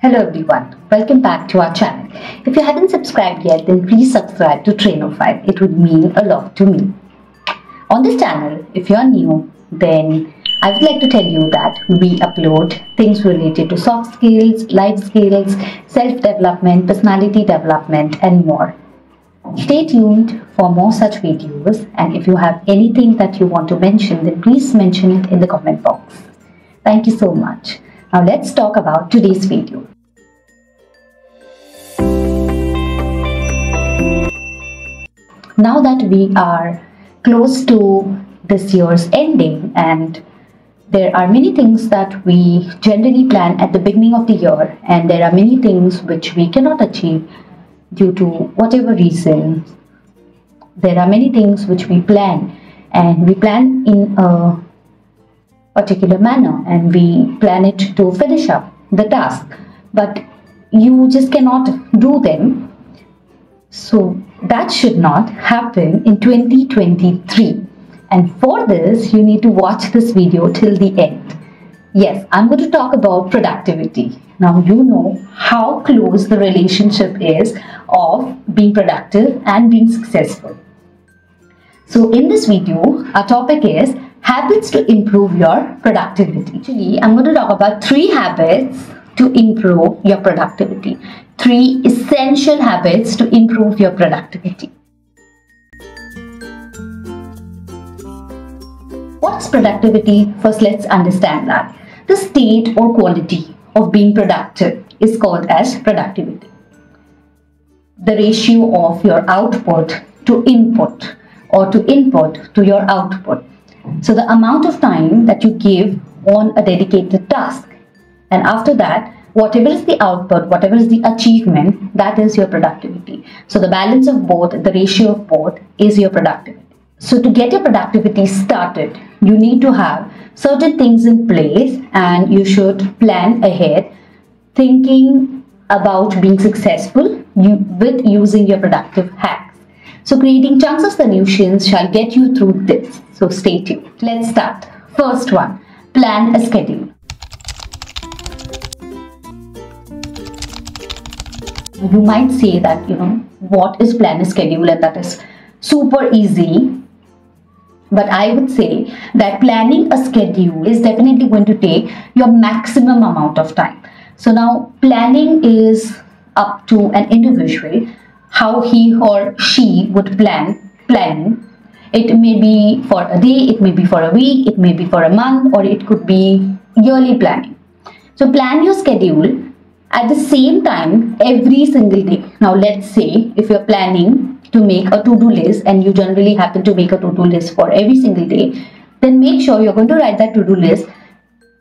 Hello everyone, welcome back to our channel. If you haven't subscribed yet, then please subscribe to Trainophile. It would mean a lot to me. On this channel, if you're new, then I would like to tell you that we upload things related to soft skills, life skills, self-development, personality development and more. Stay tuned for more such videos, and if you have anything that you want to mention, then please mention it in the comment box. Thank you so much. Now let's talk about today's video. Now that we are close to this year's ending, and there are many things that we generally plan at the beginning of the year, and there are many things which we cannot achieve due to whatever reason. There are many things which we plan, and we plan in a particular manner, and we plan it to finish up the task, but you just cannot do them. So that should not happen in 2023, and for this you need to watch this video till the end. Yes, I'm going to talk about productivity. Now you know how close the relationship is of being productive and being successful. So in this video our topic is habits to improve your productivity. Actually, I'm going to talk about 3 habits to improve your productivity. 3 essential habits to improve your productivity. What's productivity? First, let's understand that. The state or quality of being productive is called as productivity. The ratio of your output to input, or to input to your output. So the amount of time that you give on a dedicated task, and after that whatever is the output, whatever is the achievement, that is your productivity. So the balance of both, the ratio of both is your productivity. So to get your productivity started, you need to have certain things in place, and you should plan ahead thinking about being successful with using your productive hacks. So creating chunks of solutions shall get you through this. So stay tuned. Let's start. First one, plan a schedule. You might say that, what is plan a schedule, and that is super easy. But I would say that planning a schedule is definitely going to take your maximum amount of time. So now planning is up to an individual, how he or she would plan. It may be for a day, it may be for a week, it may be for a month, or it could be yearly planning. So plan your schedule at the same time every single day. Now let's say if you're planning to make a to-do list, and you generally happen to make a to-do list for every single day, then make sure you're going to write that to-do list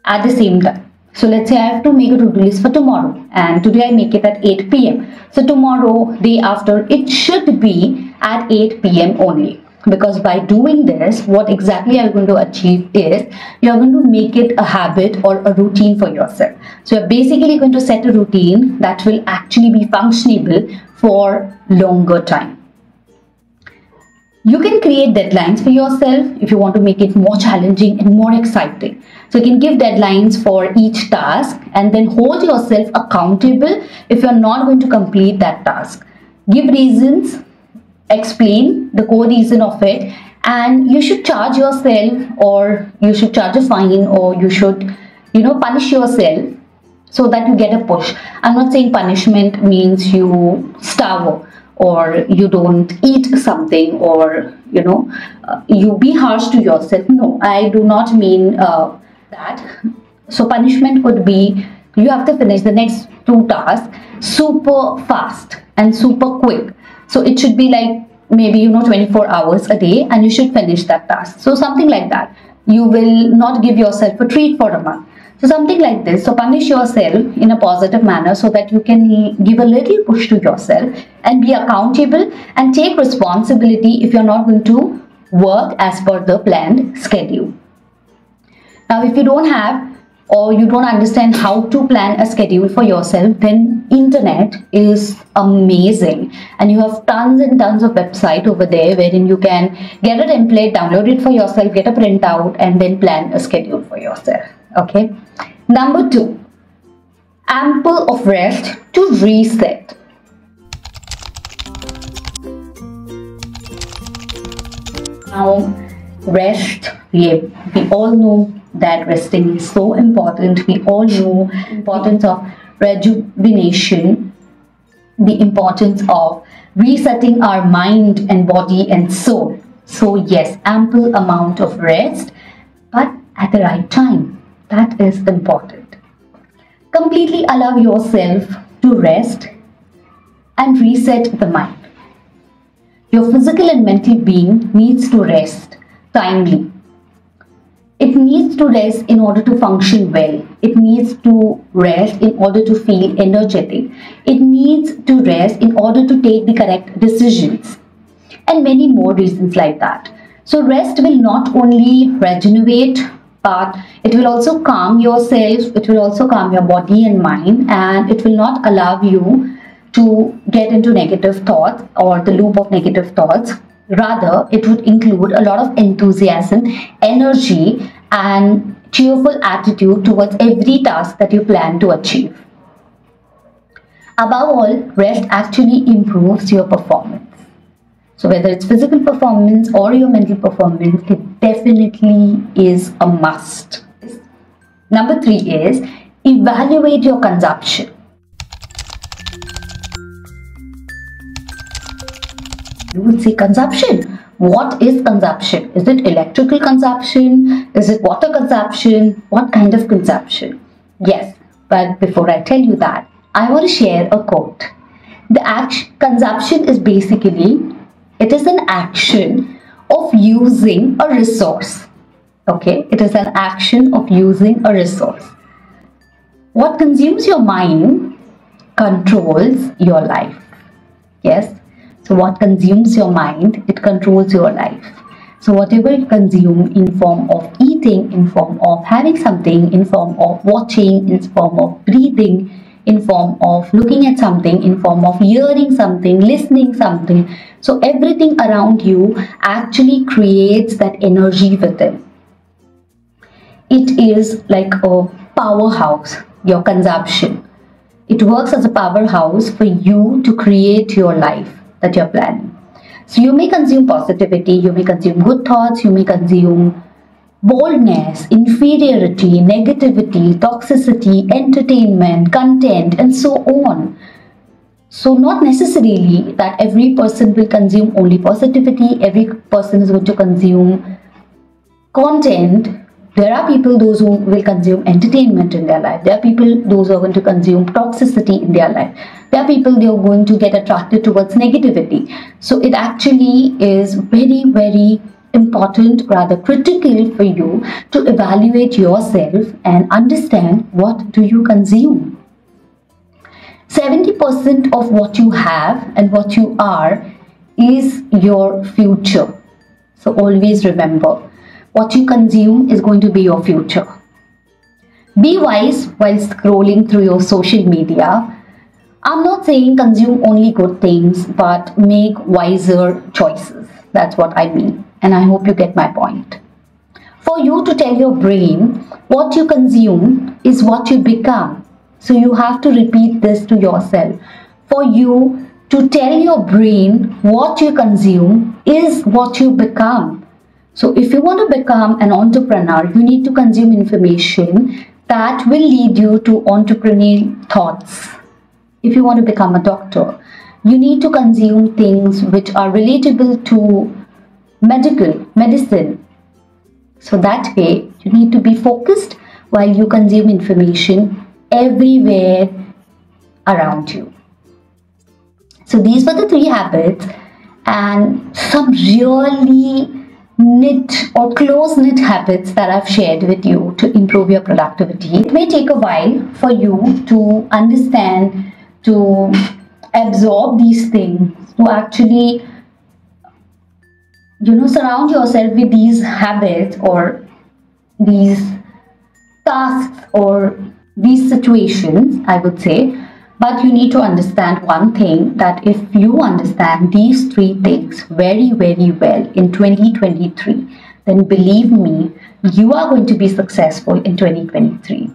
at the same time. So let's say I have to make a to-do list for tomorrow, and today I make it at 8 p.m. So tomorrow, day after, it should be at 8 p.m. only, because by doing this, what exactly you're going to achieve is you're going to make it a habit or a routine for yourself. So you're basically going to set a routine that will actually be functionable for longer time. You can create deadlines for yourself if you want to make it more challenging and more exciting. So you can give deadlines for each task, and then hold yourself accountable if you're not going to complete that task. Give reasons, explain the core reason of it, and you should charge yourself, or you should charge a fine, or you should, punish yourself so that you get a push. I'm not saying punishment means you starve, or you don't eat something, or you be harsh to yourself. No, I do not mean that. So punishment could be you have to finish the next 2 tasks super fast and super quick. So it should be like maybe 24 hours a day, and you should finish that task. So something like that. You will not give yourself a treat for a month. So something like this. So punish yourself in a positive manner so that you can give a little push to yourself, and be accountable and take responsibility if you're not going to work as per the planned schedule. Now if you don't have, or you don't understand how to plan a schedule for yourself, then internet is amazing, and you have tons and tons of websites over there wherein you can get a template, download it for yourself, get a printout, and then plan a schedule for yourself. Okay. Number 2, ample of rest to reset. Now, rest, we all know that resting is so important. We all know the importance of rejuvenation, the importance of resetting our mind and body and soul. So yes, ample amount of rest, but at the right time. That is important. Completely allow yourself to rest and reset the mind. Your physical and mental being needs to rest timely. It needs to rest in order to function well. It needs to rest in order to feel energetic. It needs to rest in order to take the correct decisions, and many more reasons like that. So rest will not only regenerate, but it will also calm yourself, it will also calm your body and mind, and it will not allow you to get into negative thoughts or the loop of negative thoughts. Rather, it would include a lot of enthusiasm, energy, and cheerful attitude towards every task that you plan to achieve. Above all, rest actually improves your performance. So whether it's physical performance or your mental performance, it definitely is a must. Number 3 is evaluate your consumption. You will see consumption. What is consumption? Is it electrical consumption? Is it water consumption? What kind of consumption? Yes, but before I tell you that, I want to share a quote. The action consumption is basically, it is an action of using a resource. Okay, it is an action of using a resource. What consumes your mind controls your life. Yes. So what consumes your mind, it controls your life. So whatever you consume in form of eating, in form of having something, in form of watching, in form of breathing, in form of looking at something, in form of hearing something, listening something. So everything around you actually creates that energy within. It is like a powerhouse, your consumption. It works as a powerhouse for you to create your life that you're planning. So you may consume positivity, you may consume good thoughts, you may consume boldness, inferiority, negativity, toxicity, entertainment, content, and so on. So not necessarily that every person will consume only positivity, every person is going to consume content. There are people those who will consume entertainment in their life. There are people those who are going to consume toxicity in their life. There are people they are going to get attracted towards negativity. So it actually is very, very important, rather critical for you to evaluate yourself and understand what do you consume. 70% of what you have and what you are is your future. So always remember, what you consume is going to be your future. Be wise while scrolling through your social media. I'm not saying consume only good things, but make wiser choices. That's what I mean. And I hope you get my point. For you to tell your brain, what you consume is what you become. So you have to repeat this to yourself. For you to tell your brain, what you consume is what you become. So if you want to become an entrepreneur, you need to consume information that will lead you to entrepreneurial thoughts. If you want to become a doctor, you need to consume things which are relatable to medicine. So that way, you need to be focused while you consume information everywhere around you. So these were the 3 habits and some really knit or close-knit habits that I've shared with you to improve your productivity. It may take a while for you to understand, to absorb these things, to actually, you know, surround yourself with these habits or these tasks or these situations, I would say. But you need to understand one thing, that if you understand these 3 things very, very well in 2023, then believe me, you are going to be successful in 2023.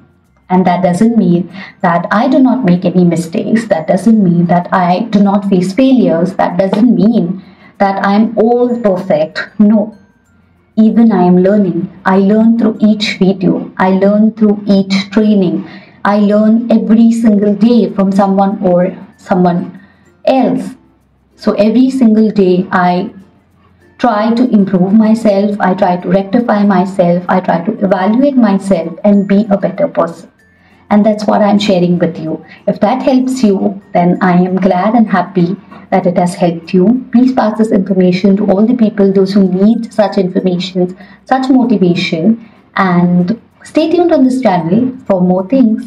And that doesn't mean that I do not make any mistakes. That doesn't mean that I do not face failures. That doesn't mean that I am all perfect. No. Even I am learning. I learn through each video. I learn through each training. I learn every single day from someone or someone else. So every single day I try to improve myself. I try to rectify myself. I try to evaluate myself and be a better person. And that's what I'm sharing with you. If that helps you, then I am glad and happy that it has helped you. Please pass this information to all the people, those who need such information, such motivation. And stay tuned on this channel for more things.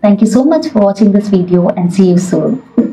Thank you so much for watching this video and see you soon.